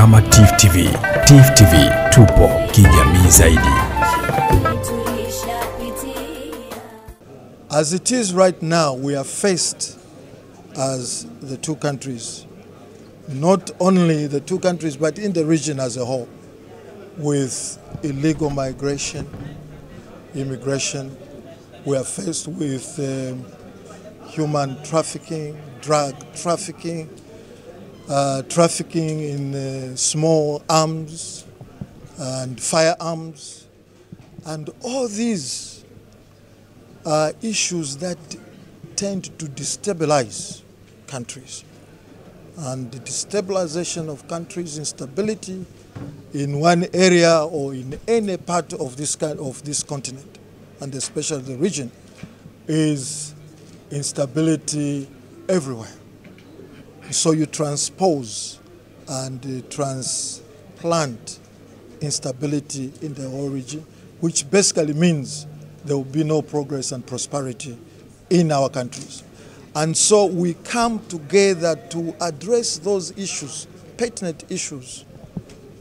kama TIFU TV. TIFU TV, tupo kijamii zaidi. As it is right now, we are faced as the two countries, not only the two countries but in the region as a whole, with illegal migration, immigration. We are faced with human trafficking, drug trafficking, trafficking in small arms and firearms, and all these are issues that tend to destabilize countries. And the destabilization of countries, instability in one area or in any part of this continent, and especially the region, is instability everywhere. So you transpose and transplant instability in the whole region, which basically means there will be no progress and prosperity in our countries. And so we come together to address those issues, pertinent issues,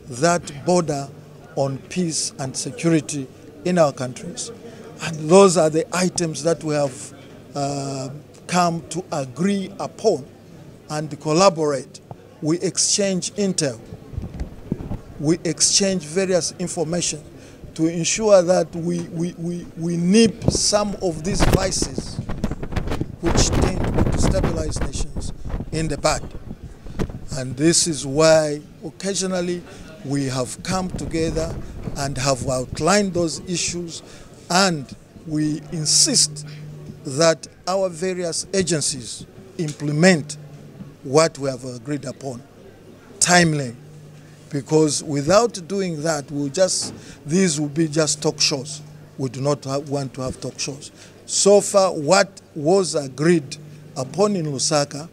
that border on peace and security in our countries. And those are the items that we have come to agree upon and collaborate. We exchange intel. We exchange various information to ensure that we nip some of these vices which tend to destabilize nations in the bud. And this is why occasionally we have come together and have outlined those issues, and we insist that our various agencies implement what we have agreed upon timely, because without doing that, these will be just talk shows. We do not want to have talk shows. So far, what was agreed upon in Lusaka,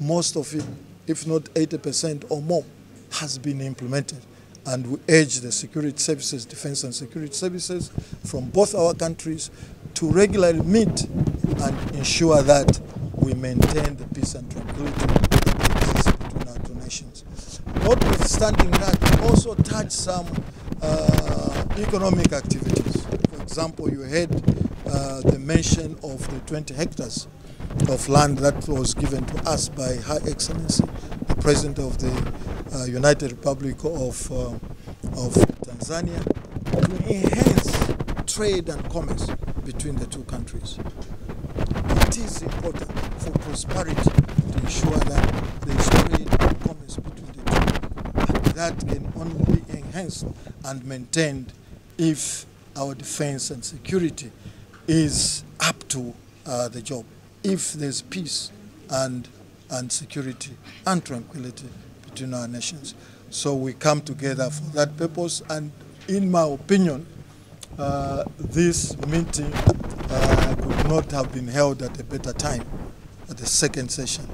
most of it, if not 80% or more, has been implemented. And we urge the security services, defense and security services from both our countries, to regularly meet and ensure that we maintain the peace and tranquility that exists between our two nations. Notwithstanding that, we also touch some economic activities. For example, you heard the mention of the 20 hectares of land that was given to us by Her Excellency, the President of the United Republic of Tanzania, to enhance trade and commerce between the two countries. It is important for prosperity to ensure that there is trade and commerce between the two, and that can only be enhanced and maintained if our defense and security is up to the job, if there's peace and security and tranquility in our nations. So we come together for that purpose, and in my opinion, this meeting could not have been held at a better time, at the second session.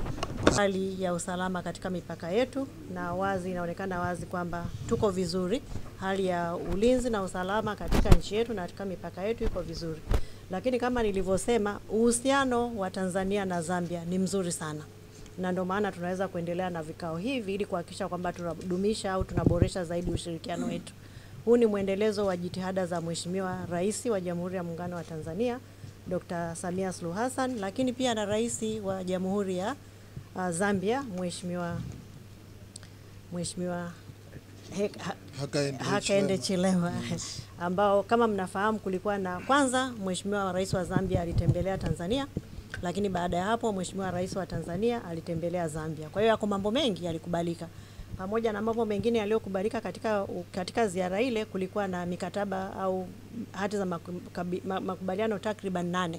Hali ya usalama katika mipaka yetu na wazi inaonekana wazi kwamba tuko vizuri. Hali ya ulinzi na usalama katika nchi yetu na katika mipaka yetu iko vizuri. Lakini kama nilivyosema, uhusiano wa Tanzania na Zambia ni mzuri sana. Na ndio maana tunaweza kuendelea na vikao hivi ili kuhakikisha kwamba tunadumisha au tunaboresha zaidi ushirikiano wetu. Huu ni muendelezo wa jitihada za Mheshimiwa Rais wa Jamhuri ya Muungano wa Tanzania, Dr. Samia Suluhassan, lakini pia na Rais wa Jamhuri ya Zambia, Mheshimiwa Hakainde Hichilema, ambao kama mnafahamu kulikuwa na kwanza Mheshimiwa Rais wa Zambia alitembelea Tanzania, lakini baada ya hapo Mheshimiwa Rais wa Tanzania alitembelea Zambia. Kwa hiyo yako mambo mengi yalikubalika. Pamoja na mambo mengine yaliyokubalika katika ziara ile, kulikuwa na mikataba au hati za makubaliano takriban 8.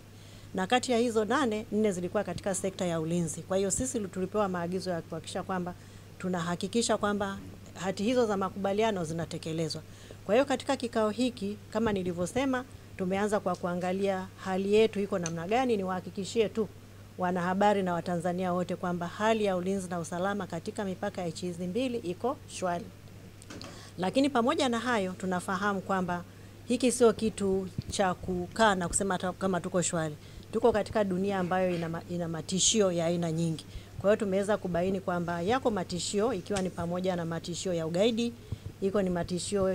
Na kati ya hizo 8 zilikuwa katika sekta ya ulinzi. Kwa hiyo sisi tulipewa maagizo ya kuhakikisha kwamba tunahakikisha kwamba hati hizo za makubaliano zinatekelezwa. Kwa hiyo katika kikao hiki, kama nilivyosema, tumeanza kwa kuangalia hali yetu iko namna gani. Ni wahakikishie tu wanahabari na Watanzania wote kwamba hali ya ulinzi na usalama katika mipaka ya nchi hizi mbili iko shwari. Lakini pamoja na hayo, tunafahamu kwamba hiki sio kitu cha kukaa na kusema kama tuko shwari. Tuko katika dunia ambayo ina matishio ya aina nyingi. Kwa hiyo tumeweza kubaini kwamba yako matishio, ikiwa ni pamoja na matishio ya ugaidi, iko ni matishio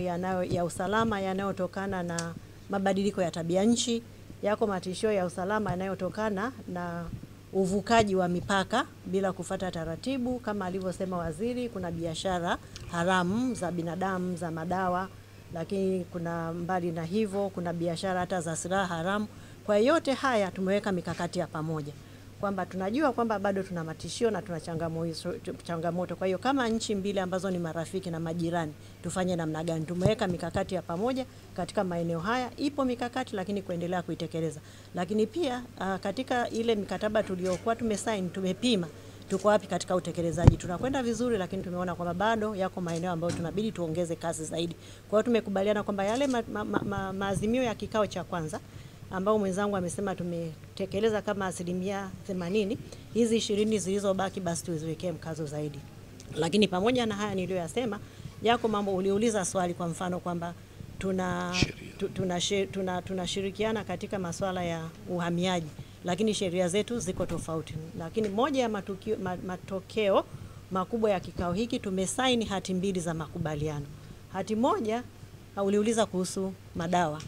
ya usalama yanayotokana na mabadiliko ya tabia nchi, yako matishio ya usalama yanayotokana na uvukaji wa mipaka bila kufuata taratibu kama alivyosema waziri. Kuna biashara haramu za binadamu za madawa, lakini kuna mbali na hivyo kuna biashara hata za silaha haramu. Kwa yote haya tumeweka mikakati ya pamoja kwamba tunajua kwamba bado tuna matishio na tuna changamoto. Kwa hiyo kama nchi mbili ambazo ni marafiki na majirani tufanye namna gani? Tumeweka mikakati ya pamoja katika maeneo haya. Ipo mikakati lakini kuendelea kuitekeleza. Lakini pia katika ile mikataba tuliyokuwa tumesaini tumepima tuko wapi katika utekelezaji. Tunakwenda vizuri lakini tumeona kwamba bado yako maeneo ambayo tunabidi tuongeze kasi zaidi. Kwa hiyo tumekubaliana kwamba yale maazimio ya kikao cha kwanza ambao mwenzangu amesema tumetekeleza kama 80%, hizi 20 zilizobaki basi tuziwekee mkazo zaidi. Lakini pamoja na haya niliyoyasema, yako mambo uliuliza swali kwa mfano kwamba tunashirikiana katika masuala ya uhamiaji, lakini sheria zetu ziko tofauti. Lakini moja ya matokeo makubwa ya kikao hiki tumesaini hati mbili za makubaliano. Hati moja uliuliza kuhusu madawa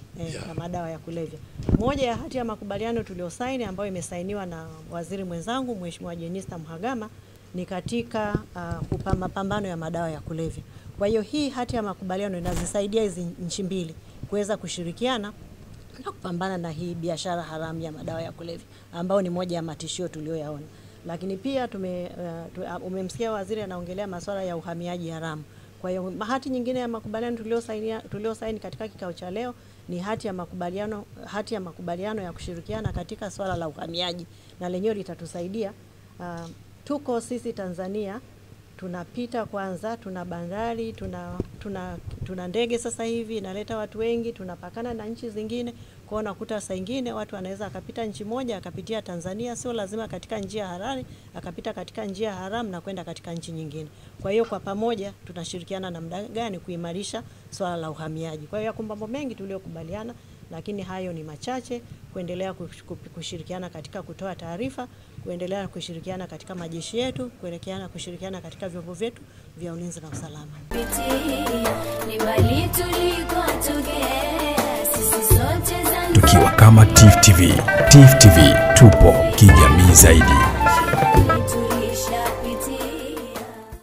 na madawa ya kulevya. Moja ya hati ya makubaliano tuliosaini ambayo imesainiwa na waziri mwenzangu Mheshimiwa Jenista Mhagama ni katika mapambano ya madawa ya kulevya. Kwa hiyo hii hati ya makubaliano inazisaidia hizi nchi mbili kuweza kushirikiana na kupambana na hii biashara haramu ya madawa ya kulevya ambao ni moja ya matishio tuliyoyaona. Lakini pia umemsikia waziri anaongelea masuala ya uhamiaji haramu. Kwa hiyo hati nyingine ya makubaliano tuliosaini katika kikao cha leo ni hati ya makubaliano ya kushirikiana katika swala la uhamiaji, na lenyewe litatusaidia. Tuko sisi Tanzania tunapita kwanza, tuna bandari, tuna ndege sasa hivi inaleta watu wengi, tunapakana na nchi zingine. Kwa nakuta saa nyingine watu anaweza akapita nchi moja akapitia Tanzania, sio lazima katika njia halali, akapita katika njia haramu na kwenda katika nchi nyingine. Kwa hiyo kwa pamoja tunashirikiana namna gani kuimarisha swala la uhamiaji. Kwa hiyo mambo mengi tuliyokubaliana, lakini hayo ni machache: kuendelea kushirikiana katika kutoa taarifa, kuendelea kushirikiana katika majeshi yetu, kuendelea kushirikiana katika vyombo vyetu vya ulinzi na usalama. Tukiwa kama TIFU TV, TIFU TV tupo kijamii zaidi.